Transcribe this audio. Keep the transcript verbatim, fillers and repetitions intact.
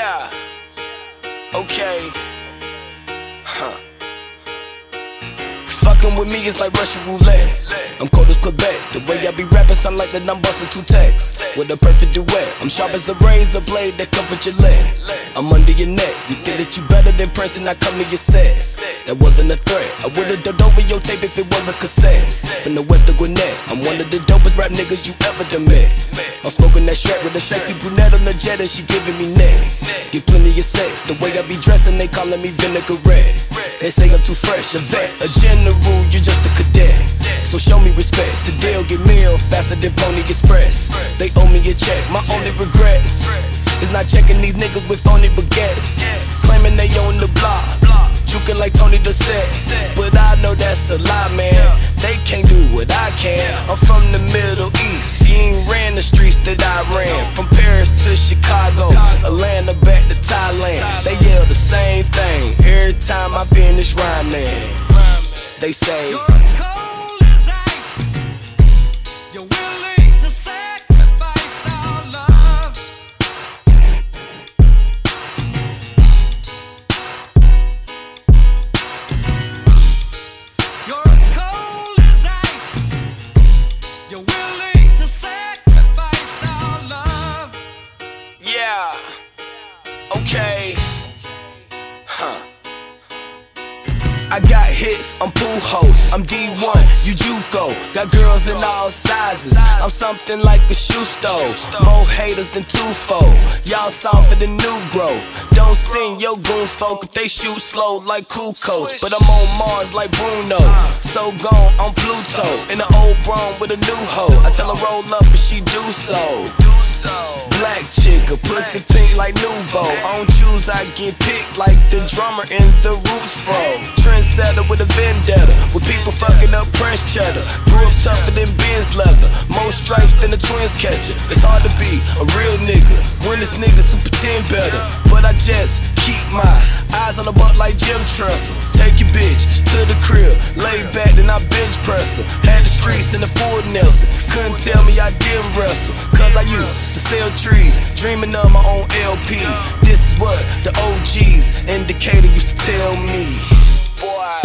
Yeah. Okay. Huh. Fucking with me is like Russian roulette. I'm cold as Quebec. The way I be rapping sound like that I'm busting two texts with a perfect duet. I'm sharp as a razor blade that covered your lead. I'm under your neck. You think that you better than Princeton? I come to your set. That wasn't a threat. I would've dubbed over your tape if it was a cassette. From the west of Gwinnett, I'm one of the dopest rap niggas you ever done met. I'm smoking that Shrek with a sexy brunette on the jet and she giving me neck. Get plenty of sex. The way I be dressing, they calling me vinaigrette. They say I'm too fresh, a vet, a general, you just a cadet. So show me respect. Sedale get meal faster than Pony Express. They owe me a check. My only regrets is not checking these niggas with phony baguettes, claiming they own the block, juking like Tony Dorsett. But I know that's a lie, man. They can't do what I can. I'm from the Middle East. You ain't ran the streets that I ran. From Paris to Chicago, Atlanta back to Thailand. They yell the same thing every time I finish rhyming. They say, I got hits, I'm pool hoes, I'm D one, you Juco. Got girls in all sizes, I'm something like a shoe store. More haters than twofold, y'all saw for the new growth. Don't send your goons folk if they shoot slow like Kukoc. But I'm on Mars like Bruno, so gone on Pluto. In the old Brom with a new hoe, I tell her roll up and she do so. Black chicka, pussy pink like Nuvo. On choose, I get picked like the drummer in the Roots fro. Trendsetter with a vendetta, with people fucking up Prince cheddar. Grew up tougher than Benz leather, more stripes than the twins catcher. It's hard to be a real nigga when this niggas who pretend better. But I just keep my eyes on the butt like Jim Tressel. Take your bitch to the crib, lay back, then I bench press her. Had the streets in the Ford Nelson, couldn't tell me I didn't wrestle. Cause I used to sell trees, dreaming of my own L P. This is what the O Gs in Decatur used to tell me. Boy.